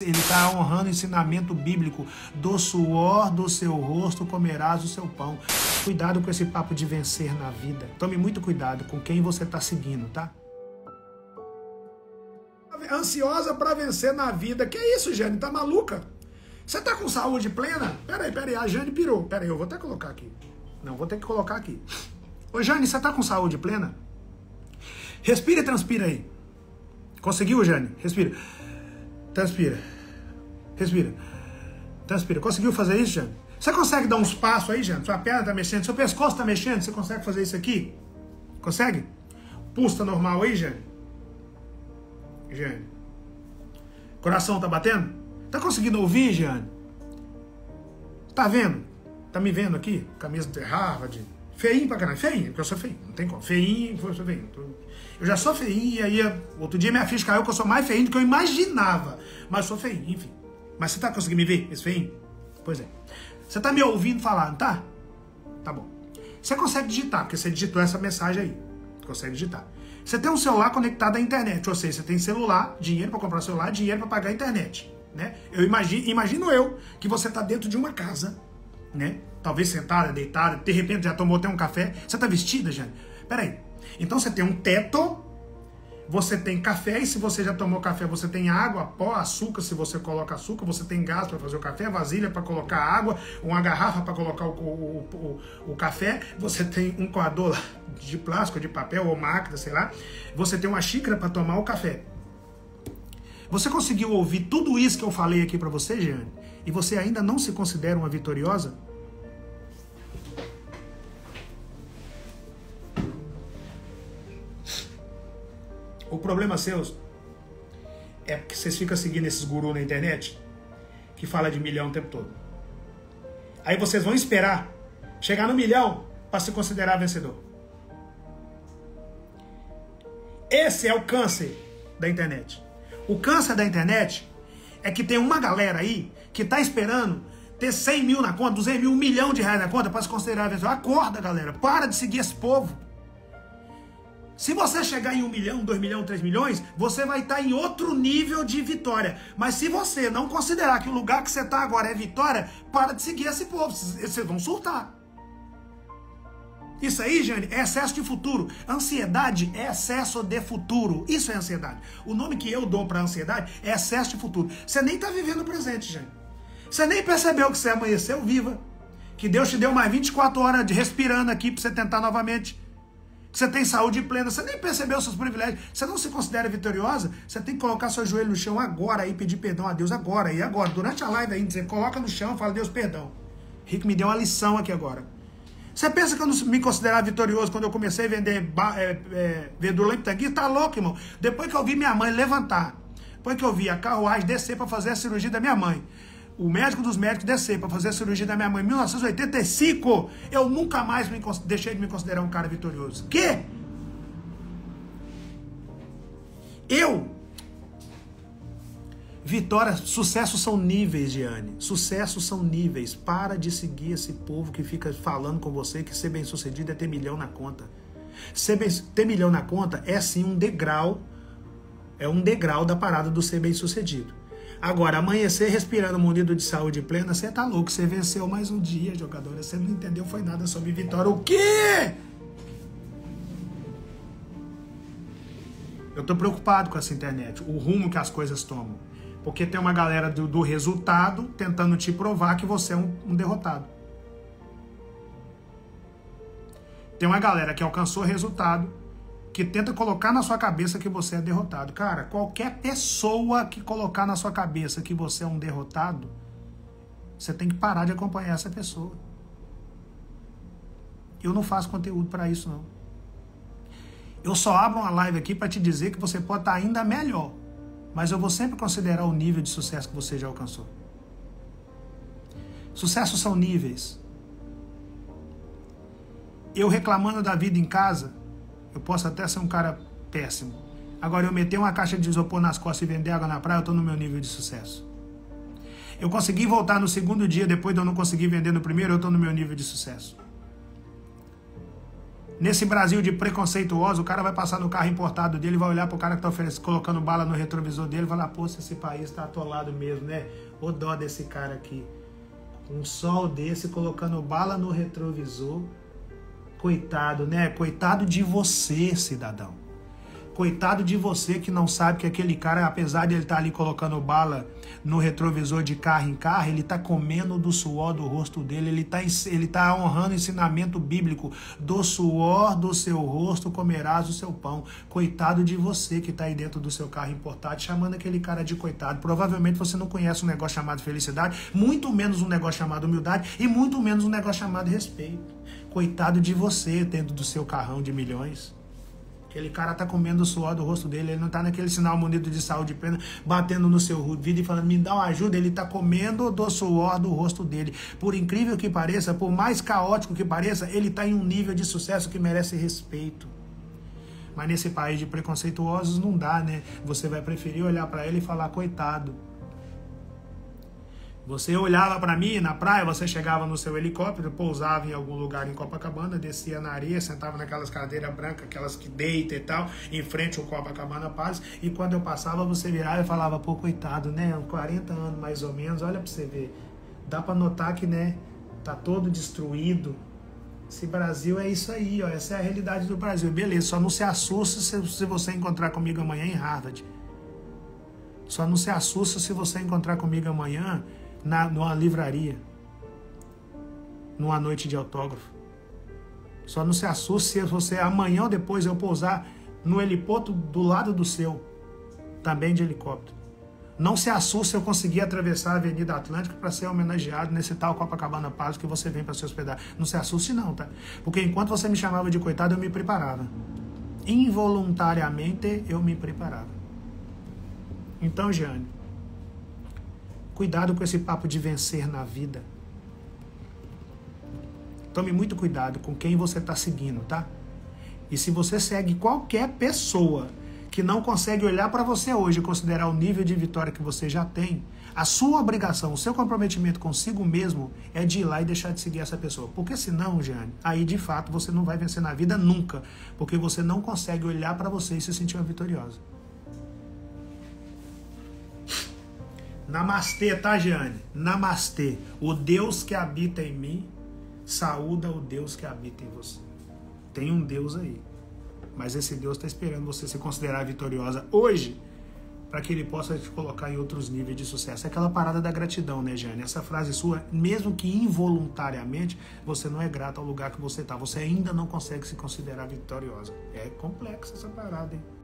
Ele está honrando o ensinamento bíblico: do suor do seu rosto comerás o seu pão. Cuidado com esse papo de vencer na vida. Tome muito cuidado com quem você está seguindo, tá? Ansiosa para vencer na vida. Que isso, Jane? Tá maluca? Você tá com saúde plena? Peraí, a Jane pirou. Peraí, eu vou até colocar aqui. Não, vou ter que colocar aqui. Ô, Jane, você tá com saúde plena? Respira e transpira aí. Conseguiu, Jane? Respira. Transpira. Respira. Transpira. Conseguiu fazer isso, Jane? Você consegue dar uns passos aí, Jane? Sua perna tá mexendo, seu pescoço tá mexendo, você consegue fazer isso aqui? Consegue? Pulso tá normal aí, Jane? Jane. Coração tá batendo? Tá conseguindo ouvir, Jane? Tá vendo? Tá me vendo aqui? Camisa de Harvard. Feinho pra caralho. Feinho, porque eu sou feinho. Não tem como. Feinho, eu sou feinho. Eu já sou feinho, e aí outro dia minha ficha caiu que eu sou mais feinho do que eu imaginava. Mas eu sou feinho, enfim. Mas você tá conseguindo me ver, esse feinho? Pois é. Você tá me ouvindo falar, não tá? Tá bom. Você consegue digitar, porque você digitou essa mensagem aí. Consegue digitar. Você tem um celular conectado à internet, ou seja, você tem celular, dinheiro pra comprar celular, dinheiro pra pagar a internet, né? Eu imagino eu que você tá dentro de uma casa, né? Talvez sentada, deitada, de repente já tomou até um café. Você tá vestida, Jane? Peraí. Então você tem um teto, você tem café, e se você já tomou café, você tem água, pó, açúcar, se você coloca açúcar, você tem gás para fazer o café, vasilha para colocar água, uma garrafa para colocar o café, você tem um coador de plástico, de papel ou máquina, sei lá, você tem uma xícara para tomar o café. Você conseguiu ouvir tudo isso que eu falei aqui para você, Jeane? E você ainda não se considera uma vitoriosa? O problema seu é porque vocês ficam seguindo esses gurus na internet que fala de milhão o tempo todo. Aí vocês vão esperar chegar no milhão para se considerar vencedor. Esse é o câncer da internet. O câncer da internet é que tem uma galera aí que tá esperando ter 100 mil na conta, 200 mil, 1 milhão de reais na conta para se considerar vencedor. Acorda, galera. Para de seguir esse povo. Se você chegar em 1 milhão, 2 milhões, 3 milhões, você vai estar em outro nível de vitória. Mas se você não considerar que o lugar que você está agora é vitória, para de seguir esse povo, vocês vão surtar. Isso aí, Jane, é excesso de futuro. Ansiedade é excesso de futuro. Isso é ansiedade. O nome que eu dou para ansiedade é excesso de futuro. Você nem está vivendo o presente, Jane. Você nem percebeu que você amanheceu viva. Que Deus te deu mais 24 horas de respirando aqui para você tentar novamente. Você tem saúde plena, você nem percebeu seus privilégios, você não se considera vitoriosa, você tem que colocar seu joelho no chão agora e pedir perdão a Deus agora, e agora, durante a live aí, você coloca no chão e fala: Deus, perdão. Rick me deu uma lição aqui agora. Você pensa que eu não me considerava vitorioso quando eu comecei a vender verdura e tanguinha? Tá louco, irmão. Depois que eu vi minha mãe levantar, depois que eu vi a carruagem descer para fazer a cirurgia da minha mãe, o médico dos médicos descer para fazer a cirurgia da minha mãe em 1985, eu nunca mais deixei de me considerar um cara vitorioso. Que? Vitória, sucesso são níveis, Jeane. Sucesso são níveis. Para de seguir esse povo que fica falando com você que ser bem-sucedido é ter milhão na conta. Ter milhão na conta é sim um degrau, é um degrau da parada do ser bem-sucedido. Agora, amanhecer respirando munido de saúde plena, você tá louco, você venceu mais um dia, jogadora, você não entendeu, foi nada sobre vitória. O quê? Eu tô preocupado com essa internet, o rumo que as coisas tomam. Porque tem uma galera do resultado tentando te provar que você é um derrotado. Tem uma galera que alcançou resultado que tenta colocar na sua cabeça que você é derrotado. Cara, qualquer pessoa que colocar na sua cabeça que você é um derrotado, você tem que parar de acompanhar essa pessoa. Eu não faço conteúdo para isso, não. Eu só abro uma live aqui para te dizer que você pode estar ainda melhor, mas eu vou sempre considerar o nível de sucesso que você já alcançou. Sucesso são níveis. Eu reclamando da vida em casa, eu posso até ser um cara péssimo. Agora, eu meter uma caixa de isopor nas costas e vender água na praia, eu tô no meu nível de sucesso. Eu consegui voltar no segundo dia, depois de eu não conseguir vender no primeiro, eu tô no meu nível de sucesso. Nesse Brasil de preconceituoso, o cara vai passar no carro importado dele, vai olhar pro cara que tá colocando bala no retrovisor dele, vai lá, pô, esse país tá atolado mesmo, né? Ô dó desse cara aqui. Um sol desse colocando bala no retrovisor. Coitado, né? Coitado de você, cidadão. Coitado de você que não sabe que aquele cara, apesar de ele estar ali colocando bala no retrovisor de carro em carro, ele está comendo do suor do rosto dele, ele tá honrando o ensinamento bíblico, do suor do seu rosto comerás o seu pão. Coitado de você que está aí dentro do seu carro importado, chamando aquele cara de coitado. Provavelmente você não conhece um negócio chamado felicidade, muito menos um negócio chamado humildade e muito menos um negócio chamado respeito. Coitado de você dentro do seu carrão de milhões. Aquele cara tá comendo o suor do rosto dele, ele não tá naquele sinal munido de saúde plena, batendo no seu vidro e falando, me dá uma ajuda, ele tá comendo do suor do rosto dele. Por incrível que pareça, por mais caótico que pareça, ele tá em um nível de sucesso que merece respeito. Mas nesse país de preconceituosos não dá, né? Você vai preferir olhar pra ele e falar, coitado. Você olhava pra mim na praia, você chegava no seu helicóptero, pousava em algum lugar em Copacabana, descia na areia, sentava naquelas cadeiras brancas, aquelas que deita e tal, em frente ao Copacabana Palace, e quando eu passava, você virava e falava, pô, coitado, né, 40 anos mais ou menos, olha pra você ver, dá pra notar que, né, tá todo destruído. Esse Brasil é isso aí, ó, essa é a realidade do Brasil, beleza, só não se assusta se você encontrar comigo amanhã em Harvard. Só não se assusta se você encontrar comigo amanhã numa livraria, numa noite de autógrafo. Só não se assuste se você amanhã ou depois eu pousar no heliporto do lado do seu, também de helicóptero. Não se assuste se eu conseguir atravessar a Avenida Atlântica para ser homenageado nesse tal Copacabana Palace que você vem para se hospedar. Não se assuste não, tá? Porque enquanto você me chamava de coitado, eu me preparava. Involuntariamente eu me preparava. Então, Jeane, cuidado com esse papo de vencer na vida. Tome muito cuidado com quem você está seguindo, tá? E se você segue qualquer pessoa que não consegue olhar para você hoje e considerar o nível de vitória que você já tem, a sua obrigação, o seu comprometimento consigo mesmo é de ir lá e deixar de seguir essa pessoa. Porque senão, Jeane, aí de fato você não vai vencer na vida nunca. Porque você não consegue olhar para você e se sentir uma vitoriosa. Namastê, tá, Jeane? Namastê. O Deus que habita em mim, saúda o Deus que habita em você. Tem um Deus aí. Mas esse Deus está esperando você se considerar vitoriosa hoje para que ele possa te colocar em outros níveis de sucesso. É aquela parada da gratidão, né, Jeane? Essa frase sua, mesmo que involuntariamente, você não é grata ao lugar que você está. Você ainda não consegue se considerar vitoriosa. É complexa essa parada, hein?